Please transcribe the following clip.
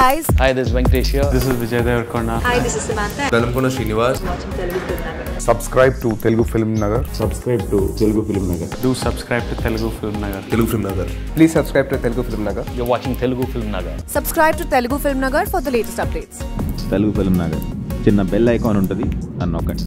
guys. Hi, this is Venkatesh here. This is Vijay Konar. Hi, this is Samantha. Telugu Filmnagar. Subscribe to Telugu Filmnagar. Subscribe to Telugu Filmnagar. Do subscribe to Telugu Filmnagar. Telugu Filmnagar. Please subscribe to Telugu Filmnagar. You're watching Telugu Filmnagar. Subscribe to Telugu Filmnagar for the latest updates. Telugu Filmnagar. Chinna bell icon untadi.